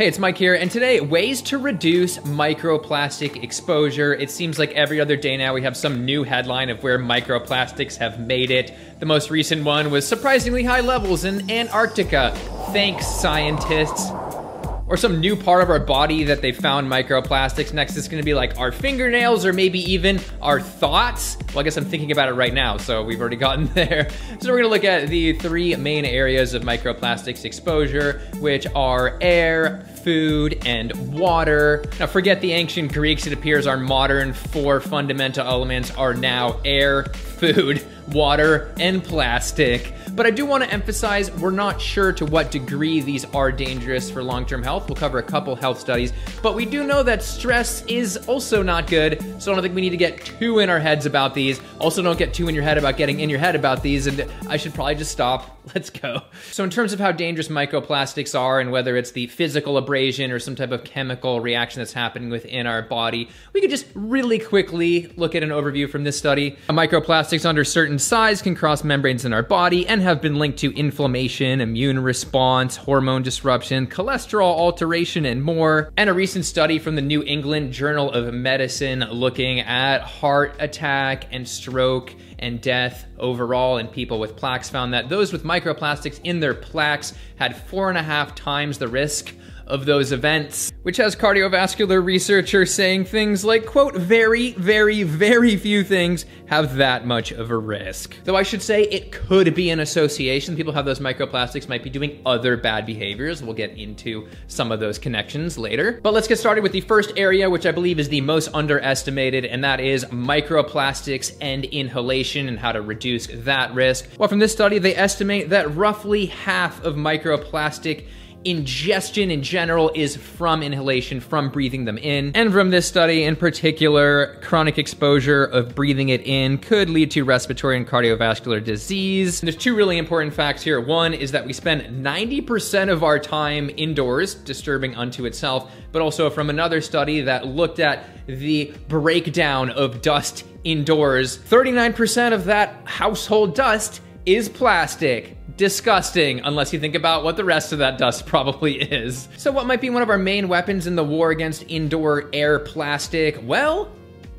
Hey, it's Mike here, and today, ways to reduce microplastic exposure. It seems like every other day now we have some new headline of where microplastics have made it. The most recent one was surprisingly high levels in Antarctica. Thanks, scientists. Or some new part of our body that they found microplastics. Next is gonna be like our fingernails or maybe even our thoughts. Well, I guess I'm thinking about it right now, so we've already gotten there. So we're gonna look at the three main areas of microplastics exposure, which are air, food, and water. Now forget the ancient Greeks, it appears our modern four fundamental elements are now air, food, water, and plastic. But I do wanna emphasize, we're not sure to what degree these are dangerous for long-term health. We'll cover a couple health studies, but we do know that stress is also not good, so I don't think we need to get too in our heads about these. Also, don't get too in your head about getting in your head about these, and I should probably just stop. Let's go. So in terms of how dangerous microplastics are and whether it's the physical abrasion or some type of chemical reaction that's happening within our body, we could just really quickly look at an overview from this study. Microplastics under certain size can cross membranes in our body and have been linked to inflammation, immune response, hormone disruption, cholesterol alteration, and more. And a recent study from the New England Journal of Medicine looking at heart attack and stroke and death overall in people with plaques found that those with microplastics in their plaques had 4.5 times the risk of those events, which has cardiovascular researchers saying things like, quote, very, very, very few things have that much of a risk. Though I should say it could be an association. People who have those microplastics might be doing other bad behaviors. We'll get into some of those connections later. But let's get started with the first area, which I believe is the most underestimated, and that is microplastics and inhalation and how to reduce that risk. Well, from this study, they estimate that roughly half of microplastic ingestion in general is from inhalation, from breathing them in. And from this study in particular, chronic exposure of breathing it in could lead to respiratory and cardiovascular disease. And there's two really important facts here. One is that we spend 90% of our time indoors, disturbing unto itself, but also from another study that looked at the breakdown of dust indoors. 39% of that household dust is plastic. Disgusting, unless you think about what the rest of that dust probably is. So what might be one of our main weapons in the war against indoor air plastic? Well,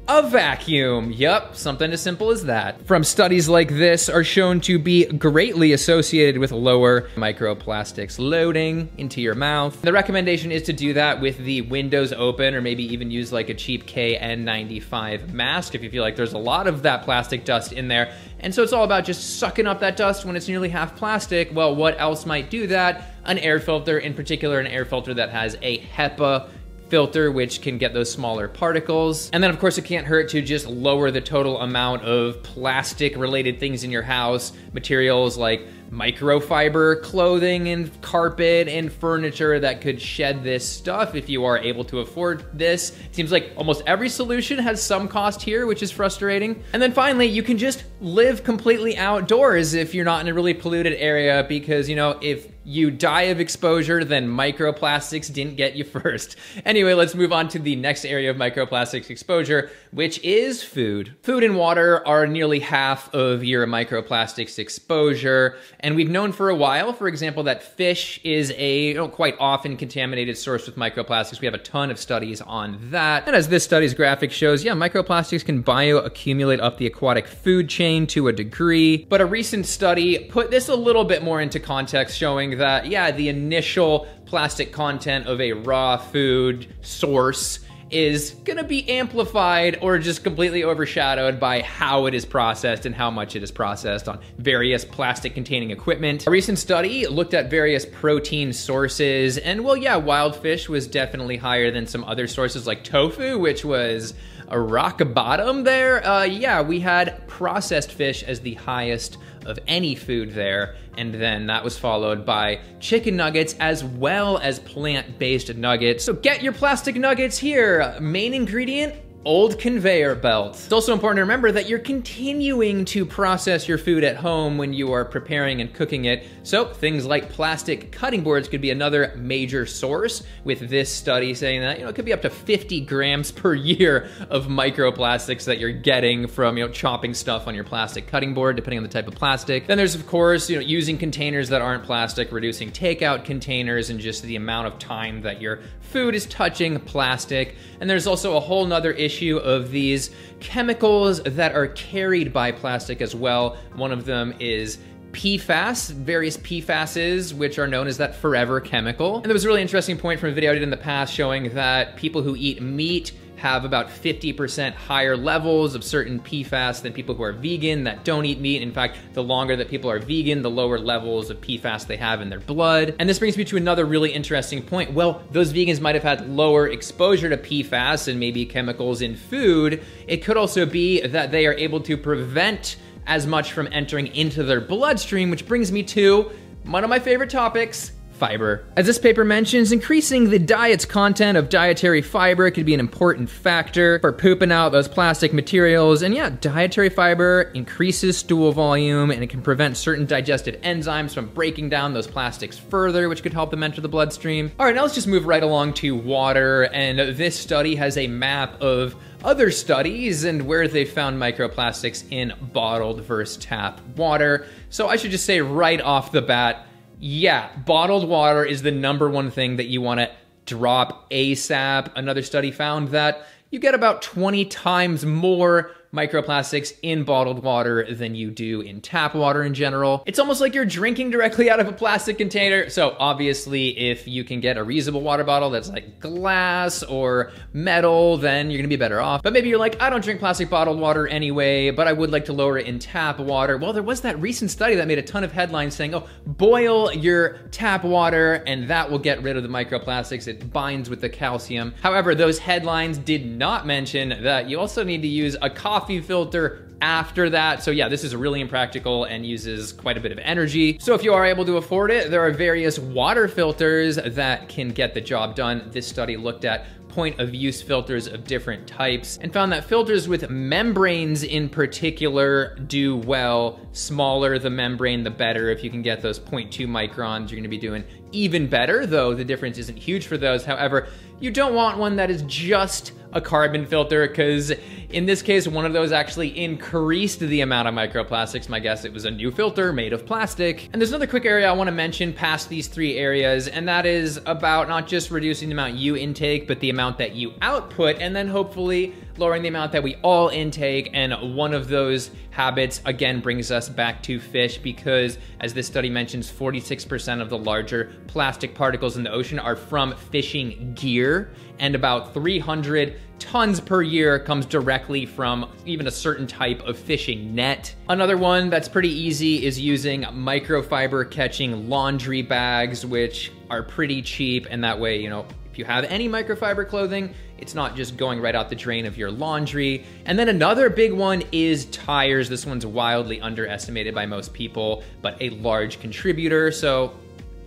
a vacuum. Yep, something as simple as that. From studies like this are shown to be greatly associated with lower microplastics loading into your mouth. The recommendation is to do that with the windows open, or maybe even use like a cheap KN95 mask if you feel like there's a lot of that plastic dust in there. And so it's all about just sucking up that dust when it's nearly half plastic. Well, what else might do that? An air filter, in particular, an air filter that has a HEPA filter, which can get those smaller particles. And then of course it can't hurt to just lower the total amount of plastic related things in your house, materials like microfiber clothing and carpet and furniture that could shed this stuff if you are able to afford this. It seems like almost every solution has some cost here, which is frustrating. And then finally, you can just live completely outdoors if you're not in a really polluted area, because, you know, if you die of exposure, then microplastics didn't get you first. Anyway, let's move on to the next area of microplastics exposure, which is food. Food and water are nearly half of your microplastics exposure. And we've known for a while, for example, that fish is a quite often contaminated source with microplastics. We have a ton of studies on that. And as this study's graphic shows, yeah, microplastics can bioaccumulate up the aquatic food chain to a degree. But a recent study put this a little bit more into context, showing that, yeah, the initial plastic content of a raw food source is gonna be amplified or just completely overshadowed by how it is processed and how much it is processed on various plastic containing equipment. A recent study looked at various protein sources, and well, yeah, wild fish was definitely higher than some other sources like tofu, which was a rock bottom there. Yeah, we had processed fish as the highest of any food there, and then that was followed by chicken nuggets as well as plant-based nuggets. So get your plastic nuggets here. Main ingredient, old conveyor belt. It's also important to remember that you're continuing to process your food at home when you are preparing and cooking it. So things like plastic cutting boards could be another major source, with this study saying that, you know, it could be up to 50 grams per year of microplastics that you're getting from, you know, chopping stuff on your plastic cutting board, depending on the type of plastic. Then there's, of course, you know, using containers that aren't plastic, reducing takeout containers, and just the amount of time that your food is touching plastic. And there's also a whole nother issue of these chemicals that are carried by plastic as well. One of them is PFAS, various PFASs, which are known as that forever chemical. And there was a really interesting point from a video I did in the past showing that people who eat meat have about 50% higher levels of certain PFAS than people who are vegan that don't eat meat. In fact, the longer that people are vegan, the lower levels of PFAS they have in their blood. And this brings me to another really interesting point. Well, those vegans might have had lower exposure to PFAS and maybe chemicals in food. It could also be that they are able to prevent as much from entering into their bloodstream, which brings me to one of my favorite topics, fiber. As this paper mentions, increasing the diet's content of dietary fiber could be an important factor for pooping out those plastic materials. And yeah, dietary fiber increases stool volume, and it can prevent certain digestive enzymes from breaking down those plastics further, which could help them enter the bloodstream. All right, now let's just move right along to water. And this study has a map of other studies and where they found microplastics in bottled versus tap water. So I should just say right off the bat, yeah, bottled water is the #1 thing that you want to drop ASAP. Another study found that you get about 20 times more microplastics in bottled water than you do in tap water in general. It's almost like you're drinking directly out of a plastic container. So obviously, if you can get a reusable water bottle that's like glass or metal, then you're gonna be better off. But maybe you're like, I don't drink plastic bottled water anyway, but I would like to lower it in tap water. Well, there was that recent study that made a ton of headlines saying, oh, boil your tap water and that will get rid of the microplastics. It binds with the calcium. However, those headlines did not mention that you also need to use a coffee filter after that. So yeah, this is really impractical and uses quite a bit of energy. So if you are able to afford it, there are various water filters that can get the job done. This study looked at point of use filters of different types and found that filters with membranes in particular do well. Smaller the membrane, the better. If you can get those 0.2 microns, you're gonna be doing even better, though the difference isn't huge for those. However, you don't want one that is just a carbon filter, because in this case, one of those actually increased the amount of microplastics. My guess, it was a new filter made of plastic. And there's another quick area I wanna mention past these three areas, and that is about not just reducing the amount you intake, but the amount that you output, and then hopefully lowering the amount that we all intake. And one of those habits, again, brings us back to fish, because as this study mentions, 46% of the larger plastic particles in the ocean are from fishing gear, and about 300 tons per year comes directly from even a certain type of fishing net. Another one that's pretty easy is using microfiber catching laundry bags, which are pretty cheap, and that way, you know, if you have any microfiber clothing, it's not just going right out the drain of your laundry. And then another big one is tires. This one's wildly underestimated by most people, but a large contributor. So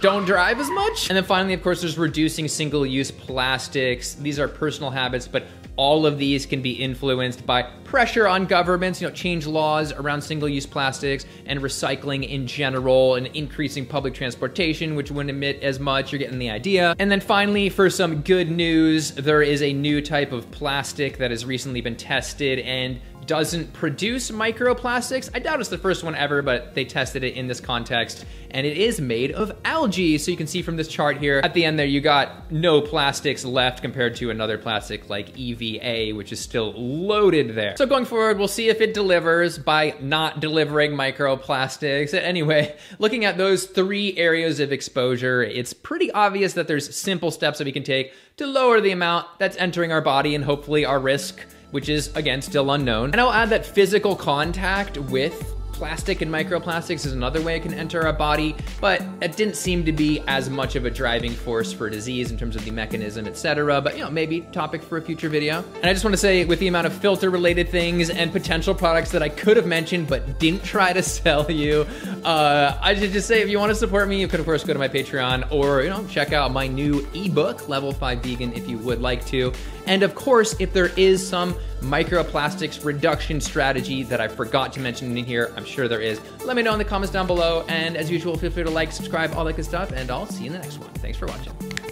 don't drive as much. And then finally, of course, there's reducing single-use plastics. These are personal habits, but all of these can be influenced by pressure on governments, you know, change laws around single-use plastics and recycling in general, and increasing public transportation, which wouldn't emit as much. You're getting the idea. And then finally, for some good news, there is a new type of plastic that has recently been tested and doesn't produce microplastics. I doubt it's the first one ever, but they tested it in this context, and it is made of algae. So you can see from this chart here, at the end there, you got no plastics left compared to another plastic like EVA, which is still loaded there. So going forward, we'll see if it delivers by not delivering microplastics. Anyway, looking at those three areas of exposure, it's pretty obvious that there's simple steps that we can take to lower the amount that's entering our body and hopefully our risk, which is, again, still unknown. And I'll add that physical contact with plastic and microplastics is another way it can enter our body, but it didn't seem to be as much of a driving force for disease in terms of the mechanism, etc. But, you know, maybe topic for a future video. And I just want to say, with the amount of filter related things and potential products that I could have mentioned but didn't try to sell you, I should just say, if you want to support me, you could of course go to my Patreon, or check out my new ebook, Level 5 Vegan, if you would like to. And of course, if there is some microplastics reduction strategy that I forgot to mention in here, I'm sure there is, let me know in the comments down below. And as usual, feel free to like, subscribe, all that good stuff, and I'll see you in the next one. Thanks for watching.